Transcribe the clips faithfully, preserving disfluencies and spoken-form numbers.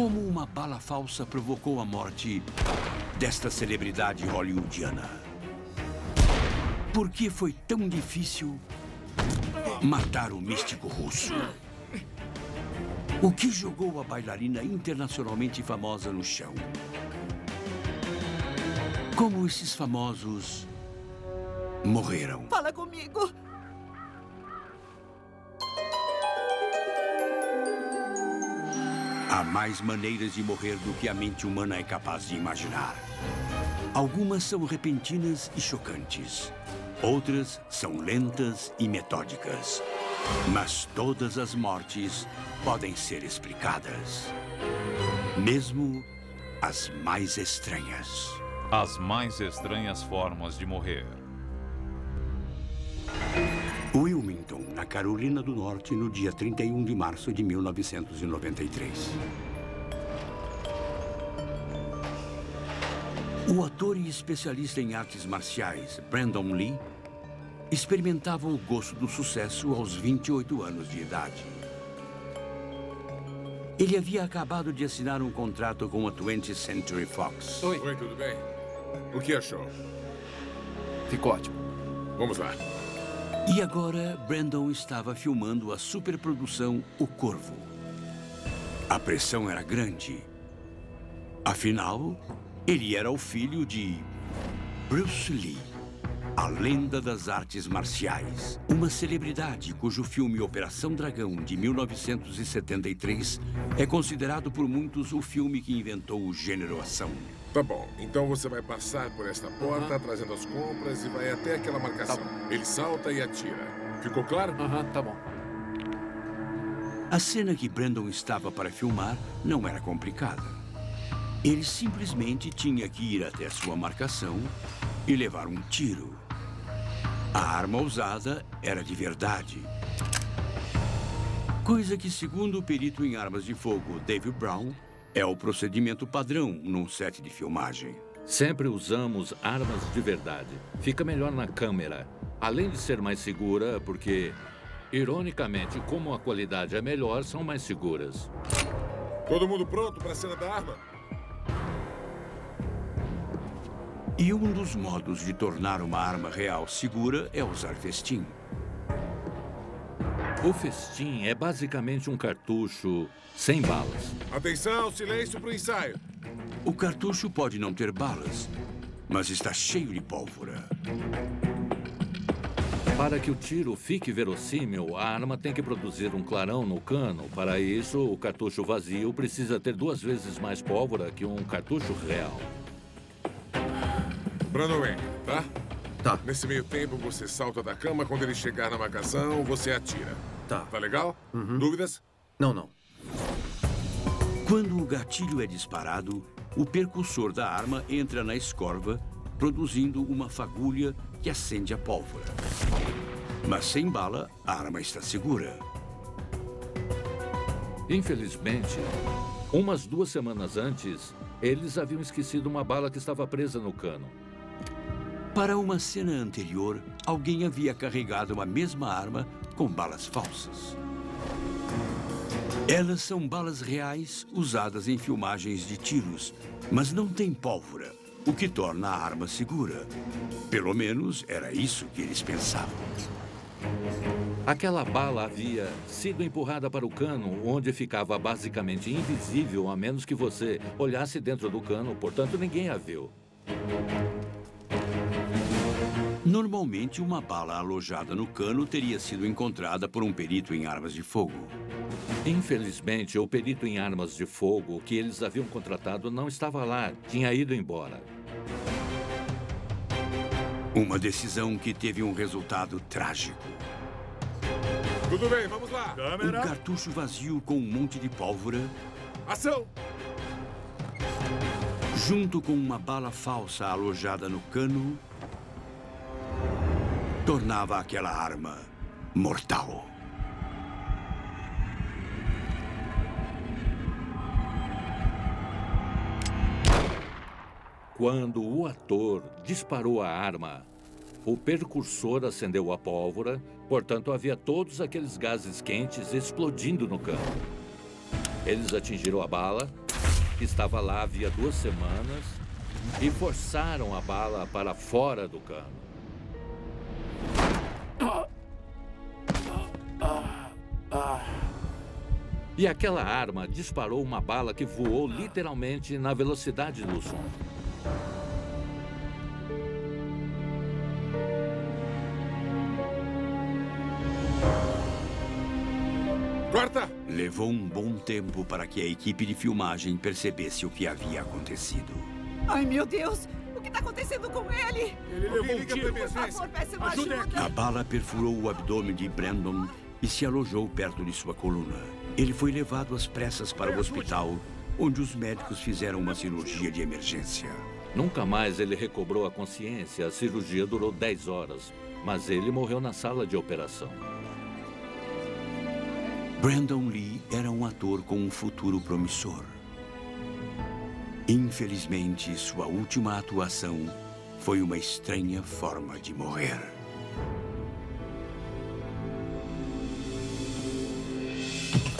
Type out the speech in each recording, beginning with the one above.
como uma bala falsa provocou a morte desta celebridade hollywoodiana? Por que foi tão difícil matar o místico russo? O que jogou a bailarina internacionalmente famosa no chão? Como esses famosos morreram? Fala comigo! Há mais maneiras de morrer do que a mente humana é capaz de imaginar. Algumas são repentinas e chocantes. Outras são lentas e metódicas. Mas todas as mortes podem ser explicadas. Mesmo as mais estranhas. As mais estranhas formas de morrer. Wilmington, na Carolina do Norte, no dia trinta e um de março de mil novecentos e noventa e três. O ator e especialista em artes marciais, Brandon Lee, experimentava o gosto do sucesso aos vinte e oito anos de idade. Ele havia acabado de assinar um contrato com a twentieth century fox. Oi. Oi, tudo bem? O que achou? Ficou ótimo. Vamos lá. E agora, Brandon estava filmando a superprodução O Corvo. A pressão era grande. Afinal, ele era o filho de Bruce Lee, a lenda das artes marciais. Uma celebridade cujo filme Operação Dragão, de mil novecentos e setenta e três, é considerado por muitos o filme que inventou o gênero ação. Tá bom, então você vai passar por esta porta, uhum, trazendo as compras e vai até aquela marcação. Tá. Ele salta e atira. Ficou claro? Aham, uhum, tá bom. A cena que Brandon estava para filmar não era complicada. Ele simplesmente tinha que ir até sua marcação e levar um tiro. A arma usada era de verdade. Coisa que, segundo o perito em armas de fogo, David Brown, é o procedimento padrão num set de filmagem. Sempre usamos armas de verdade. Fica melhor na câmera. Além de ser mais segura, porque, ironicamente, como a qualidade é melhor, são mais seguras. Todo mundo pronto para a cena da arma? E um dos modos de tornar uma arma real segura é usar festim. O festim é basicamente um cartucho sem balas. Atenção, silêncio para o ensaio. O cartucho pode não ter balas, mas está cheio de pólvora. Para que o tiro fique verossímil, a arma tem que produzir um clarão no cano. Para isso, o cartucho vazio precisa ter duas vezes mais pólvora que um cartucho real. Bruno Wayne, tá? Tá. Nesse meio tempo, você salta da cama. Quando ele chegar na marcação, você atira. Tá. Tá legal? Uhum. Dúvidas? Não, não. Quando o gatilho é disparado, o percussor da arma entra na escorva, produzindo uma fagulha que acende a pólvora. Mas sem bala, a arma está segura. Infelizmente, umas duas semanas antes, eles haviam esquecido uma bala que estava presa no cano. Para uma cena anterior, alguém havia carregado a mesma arma com balas falsas. Elas são balas reais usadas em filmagens de tiros, mas não tem pólvora, o que torna a arma segura. Pelo menos era isso que eles pensavam. Aquela bala havia sido empurrada para o cano, onde ficava basicamente invisível a menos que você olhasse dentro do cano, portanto ninguém a viu. Normalmente, uma bala alojada no cano teria sido encontrada por um perito em armas de fogo. Infelizmente, o perito em armas de fogo que eles haviam contratado não estava lá, tinha ido embora. Uma decisão que teve um resultado trágico. Tudo bem, vamos lá. Câmera. Um cartucho vazio com um monte de pólvora. Ação! Junto com uma bala falsa alojada no cano, tornava aquela arma mortal. Quando o ator disparou a arma, o percursor acendeu a pólvora, portanto havia todos aqueles gases quentes explodindo no campo. Eles atingiram a bala que estava lá havia duas semanas e forçaram a bala para fora do cano. E aquela arma disparou uma bala que voou literalmente na velocidade do som. Corta! Levou um bom tempo para que a equipe de filmagem percebesse o que havia acontecido. Ai, meu Deus! O que está acontecendo com ele? Ele levou um tiro. Por favor, peça ajuda. A bala perfurou o abdômen de Brandon e se alojou perto de sua coluna. Ele foi levado às pressas para o hospital, onde os médicos fizeram uma cirurgia de emergência. Nunca mais ele recobrou a consciência. A cirurgia durou dez horas, mas ele morreu na sala de operação. Brandon Lee era um ator com um futuro promissor. Infelizmente, sua última atuação foi uma estranha forma de morrer.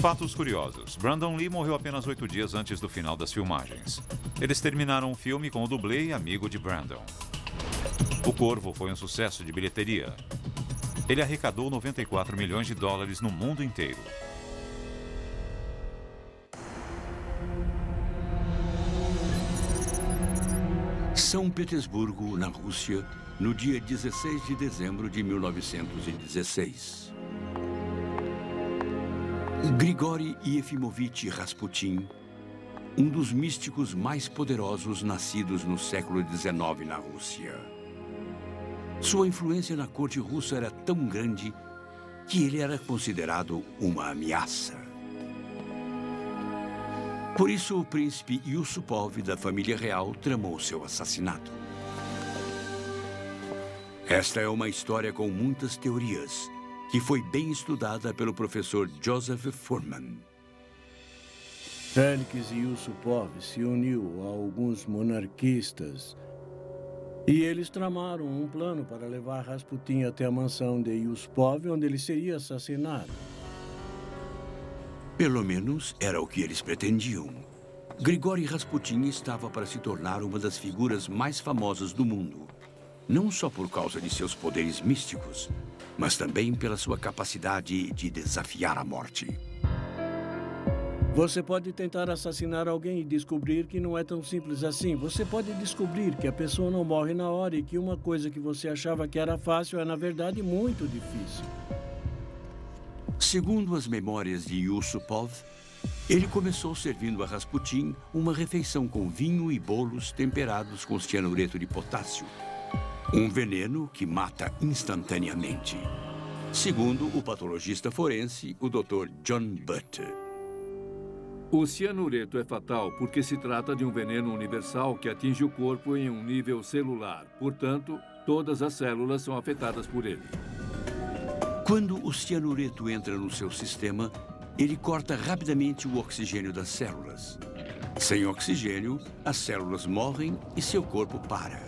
Fatos curiosos. Brandon Lee morreu apenas oito dias antes do final das filmagens. Eles terminaram o filme com o dublê e amigo de Brandon. O Corvo foi um sucesso de bilheteria. Ele arrecadou noventa e quatro milhões de dólares no mundo inteiro. São Petersburgo, na Rússia, no dia dezesseis de dezembro de mil novecentos e dezesseis. Grigori Yefimovich Rasputin, um dos místicos mais poderosos nascidos no século dezenove na Rússia. Sua influência na corte russa era tão grande que ele era considerado uma ameaça. Por isso, o príncipe Yusupov da família real tramou seu assassinato. Esta é uma história com muitas teorias, que foi bem estudada pelo professor Joseph Fuhrman. Félix Yusupov se uniu a alguns monarquistas e eles tramaram um plano para levar Rasputin até a mansão de Yusupov, onde ele seria assassinado. Pelo menos era o que eles pretendiam. Grigori Rasputin estava para se tornar uma das figuras mais famosas do mundo. Não só por causa de seus poderes místicos, mas também pela sua capacidade de desafiar a morte. Você pode tentar assassinar alguém e descobrir que não é tão simples assim. Você pode descobrir que a pessoa não morre na hora e que uma coisa que você achava que era fácil é, na verdade, muito difícil. Segundo as memórias de Yusupov, ele começou servindo a Rasputin uma refeição com vinho e bolos temperados com cianureto de potássio, um veneno que mata instantaneamente, segundo o patologista forense, o doutor John Butter. O cianureto é fatal porque se trata de um veneno universal que atinge o corpo em um nível celular. Portanto, todas as células são afetadas por ele. Quando o cianureto entra no seu sistema, ele corta rapidamente o oxigênio das células. Sem oxigênio, as células morrem e seu corpo para.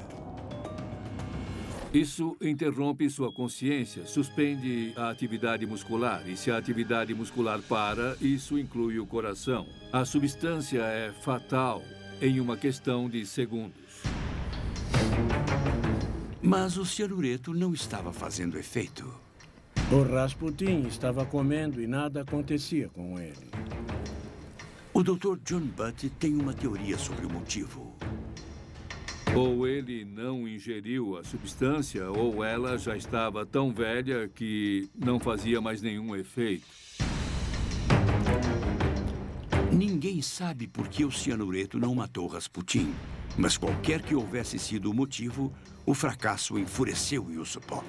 Isso interrompe sua consciência, suspende a atividade muscular. E se a atividade muscular para, isso inclui o coração. A substância é fatal em uma questão de segundos. Mas o cianureto não estava fazendo efeito. O Rasputin estava comendo e nada acontecia com ele. O doutor John Butt tem uma teoria sobre o motivo. Ou ele não ingeriu a substância, ou ela já estava tão velha que não fazia mais nenhum efeito. Ninguém sabe por que o cianureto não matou Rasputin, mas qualquer que houvesse sido o motivo, o fracasso enfureceu Yusupov.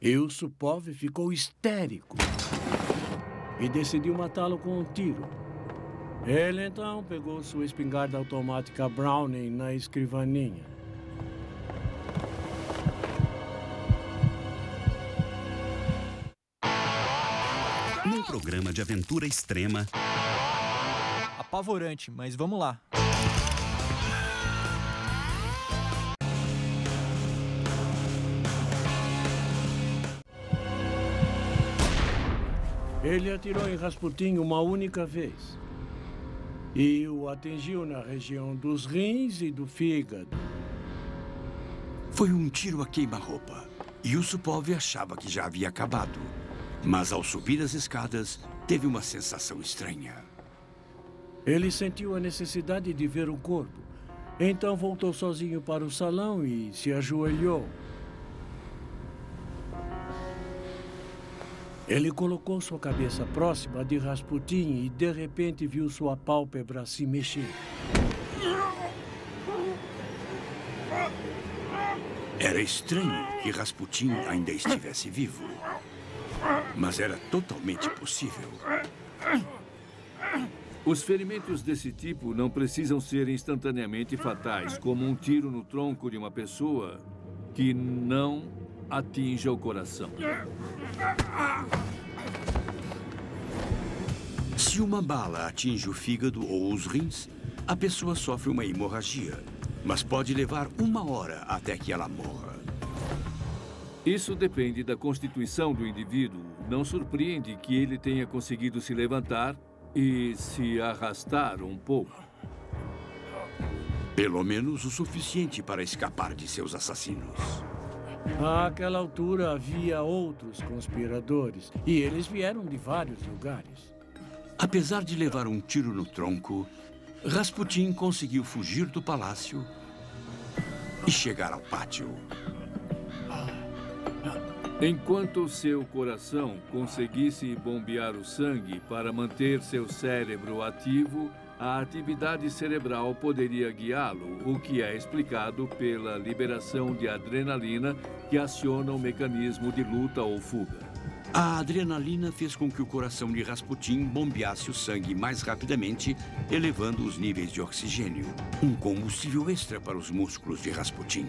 Yusupov ficou histérico e decidiu matá-lo com um tiro. Ele, então, pegou sua espingarda automática Browning na escrivaninha. Num programa de aventura extrema... Apavorante, mas vamos lá. Ele atirou em Rasputin uma única vez. e o atingiu na região dos rins e do fígado. Foi um tiro a queima-roupa. Yusupov achava que já havia acabado, mas ao subir as escadas, teve uma sensação estranha. Ele sentiu a necessidade de ver o corpo. Então voltou sozinho para o salão e se ajoelhou. Ele colocou sua cabeça próxima à de Rasputin e, de repente, viu sua pálpebra se mexer. Era estranho que Rasputin ainda estivesse vivo, mas era totalmente possível. Os ferimentos desse tipo não precisam ser instantaneamente fatais, como um tiro no tronco de uma pessoa que não atinja o coração. Se uma bala atinge o fígado ou os rins, a pessoa sofre uma hemorragia, mas pode levar uma hora até que ela morra. Isso depende da constituição do indivíduo. Não surpreende que ele tenha conseguido se levantar e se arrastar um pouco. Pelo menos o suficiente para escapar de seus assassinos. Àquela altura havia outros conspiradores, e eles vieram de vários lugares. Apesar de levar um tiro no tronco, Rasputin conseguiu fugir do palácio e chegar ao pátio. Enquanto seu coração conseguisse bombear o sangue para manter seu cérebro ativo, a atividade cerebral poderia guiá-lo, o que é explicado pela liberação de adrenalina que aciona o mecanismo de luta ou fuga. A adrenalina fez com que o coração de Rasputin bombeasse o sangue mais rapidamente, elevando os níveis de oxigênio, um combustível extra para os músculos de Rasputin.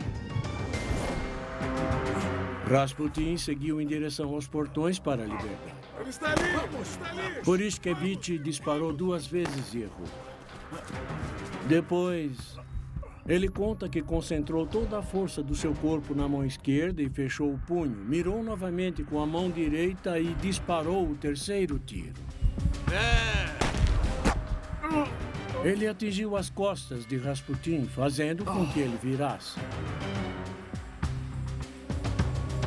Rasputin seguiu em direção aos portões para a liberdade. Ele está ali! Está ali! Purishkevich disparou duas vezes e errou. Depois, ele conta que concentrou toda a força do seu corpo na mão esquerda e fechou o punho, mirou novamente com a mão direita e disparou o terceiro tiro. É. Ele atingiu as costas de Rasputin, fazendo com que ele virasse.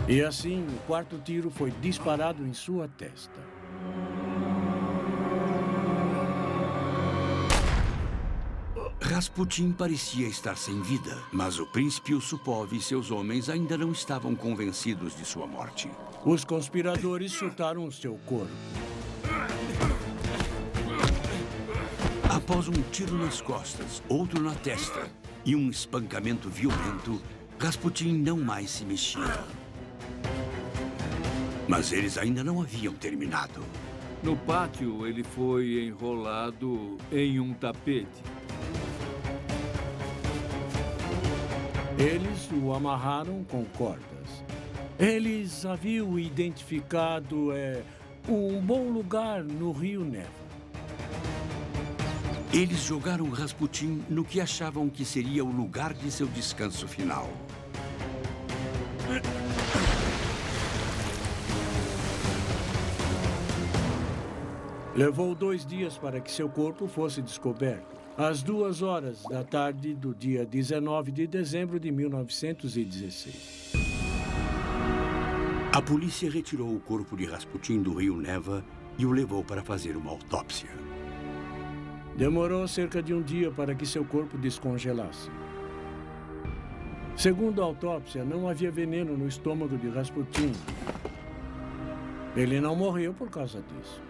E assim, o quarto tiro foi disparado em sua testa. Rasputin parecia estar sem vida, mas o príncipe Yusupov e seus homens ainda não estavam convencidos de sua morte. Os conspiradores chutaram o seu corpo. Após um tiro nas costas, outro na testa e um espancamento violento, Rasputin não mais se mexia. Mas eles ainda não haviam terminado. No pátio, ele foi enrolado em um tapete. Eles o amarraram com cordas. Eles haviam identificado é, um bom lugar no Rio Neva. Eles jogaram Rasputin no que achavam que seria o lugar de seu descanso final. Levou dois dias para que seu corpo fosse descoberto, às duas horas da tarde do dia dezenove de dezembro de mil novecentos e dezesseis. A polícia retirou o corpo de Rasputin do Rio Neva e o levou para fazer uma autópsia. Demorou cerca de um dia para que seu corpo descongelasse. Segundo a autópsia, não havia veneno no estômago de Rasputin. Ele não morreu por causa disso.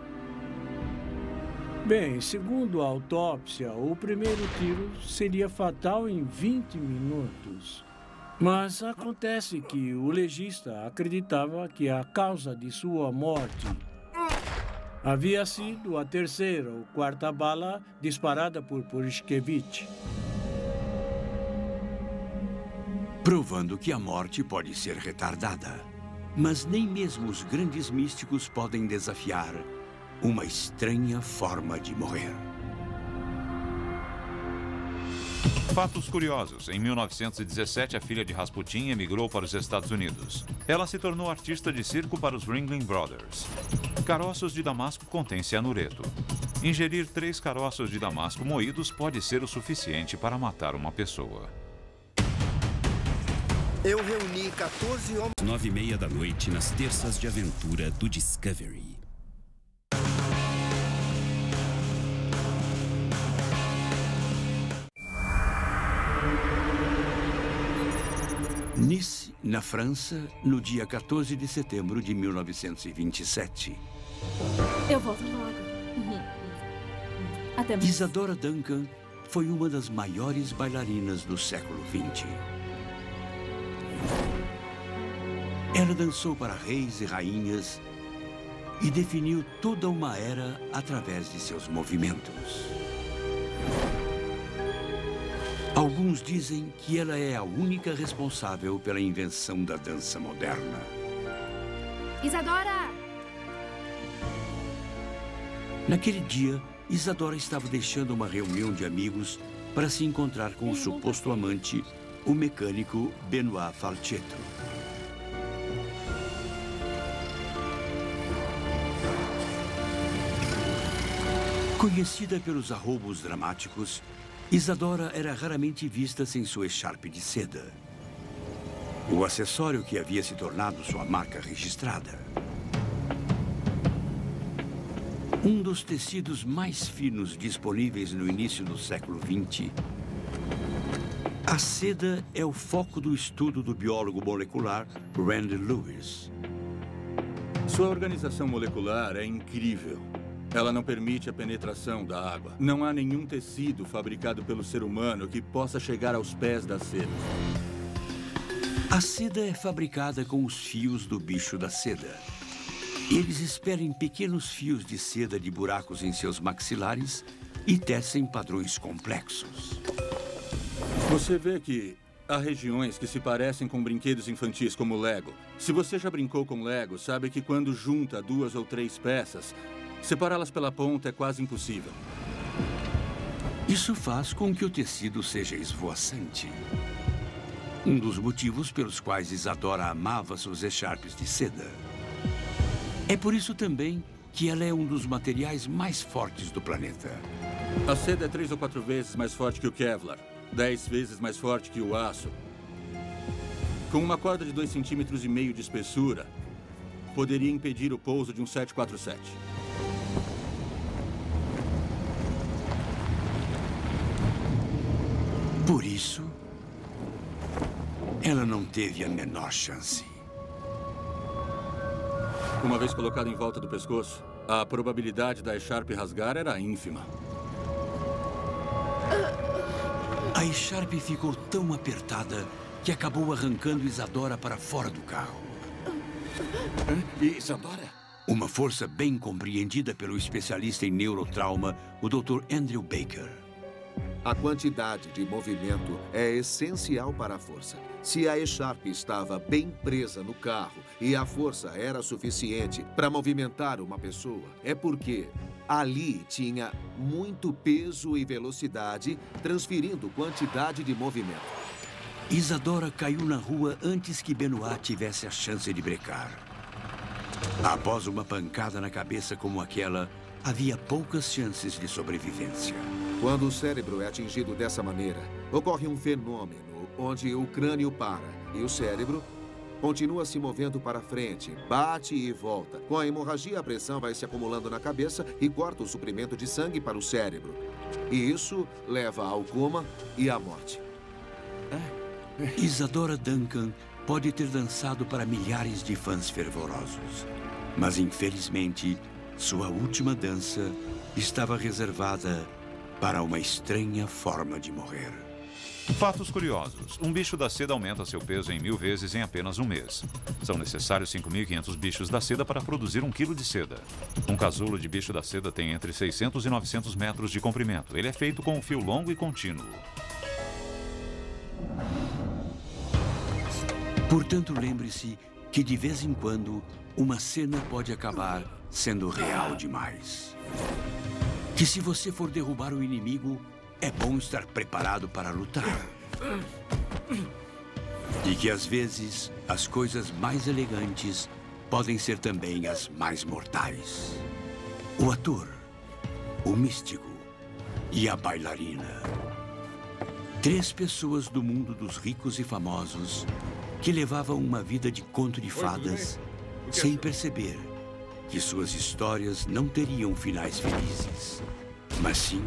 Bem, segundo a autópsia, o primeiro tiro seria fatal em vinte minutos. Mas acontece que o legista acreditava que a causa de sua morte havia sido a terceira ou quarta bala disparada por Purishkevich, provando que a morte pode ser retardada. Mas nem mesmo os grandes místicos podem desafiar uma estranha forma de morrer. Fatos curiosos. Em mil novecentos e dezessete, a filha de Rasputin emigrou para os Estados Unidos. Ela se tornou artista de circo para os Ringling Brothers. Caroços de damasco contêm cianureto. Ingerir três caroços de damasco moídos pode ser o suficiente para matar uma pessoa. Eu reuni quatorze homens... Nove e meia da noite nas terças de aventura do Discovery. Nice, na França, no dia quatorze de setembro de mil novecentos e vinte e sete. Eu volto logo. Até mais. Isadora Duncan foi uma das maiores bailarinas do século vinte. Ela dançou para reis e rainhas e definiu toda uma era através de seus movimentos. Alguns dizem que ela é a única responsável pela invenção da dança moderna. Isadora! Naquele dia, Isadora estava deixando uma reunião de amigos para se encontrar com o suposto amante, o mecânico Benoit Falchetto. Conhecida pelos arroubos dramáticos, Isadora era raramente vista sem sua echarpe de seda, o acessório que havia se tornado sua marca registrada. Um dos tecidos mais finos disponíveis no início do século vinte, a seda é o foco do estudo do biólogo molecular Randy Lewis. Sua organização molecular é incrível. Ela não permite a penetração da água. Não há nenhum tecido fabricado pelo ser humano que possa chegar aos pés da seda. A seda é fabricada com os fios do bicho da seda. Eles esperem pequenos fios de seda de buracos em seus maxilares e tecem padrões complexos. Você vê que há regiões que se parecem com brinquedos infantis, como Lego. Se você já brincou com Lego, sabe que quando junta duas ou três peças, separá-las pela ponta é quase impossível. Isso faz com que o tecido seja esvoaçante. Um dos motivos pelos quais Isadora amava seus echarpes de seda. É por isso também que ela é um dos materiais mais fortes do planeta. A seda é três ou quatro vezes mais forte que o Kevlar, dez vezes mais forte que o aço. Com uma corda de dois centímetros e meio de espessura, poderia impedir o pouso de um sete quarenta e sete. Por isso, ela não teve a menor chance. Uma vez colocada em volta do pescoço, a probabilidade da echarpe rasgar era ínfima. A echarpe ficou tão apertada que acabou arrancando Isadora para fora do carro. E Isadora? Uma força bem compreendida pelo especialista em neurotrauma, o doutor Andrew Baker. A quantidade de movimento é essencial para a força. Se a echarpe estava bem presa no carro e a força era suficiente para movimentar uma pessoa, é porque ali tinha muito peso e velocidade, transferindo quantidade de movimento. Isadora caiu na rua antes que Benoit tivesse a chance de brecar. Após uma pancada na cabeça como aquela, havia poucas chances de sobrevivência. Quando o cérebro é atingido dessa maneira, ocorre um fenômeno onde o crânio para e o cérebro continua se movendo para frente, bate e volta. Com a hemorragia, a pressão vai se acumulando na cabeça e corta o suprimento de sangue para o cérebro. E isso leva ao coma e à morte. Isadora Duncan pode ter dançado para milhares de fãs fervorosos, mas infelizmente, sua última dança estava reservada para uma estranha forma de morrer. Fatos curiosos. Um bicho da seda aumenta seu peso em mil vezes em apenas um mês. São necessários cinco mil e quinhentos bichos da seda para produzir um quilo de seda. Um casulo de bicho da seda tem entre seiscentos e novecentos metros de comprimento. Ele é feito com um fio longo e contínuo. Portanto, lembre-se que de vez em quando uma cena pode acabar sendo real demais. Que se você for derrubar o inimigo, é bom estar preparado para lutar. E que às vezes, as coisas mais elegantes podem ser também as mais mortais. O ator o místico e a bailarina. Três pessoas do mundo dos ricos e famosos que levavam uma vida de conto de fadas sem perceber que suas histórias não teriam finais felizes, mas sim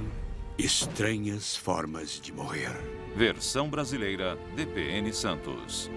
estranhas formas de morrer. Versão brasileira D P N Santos.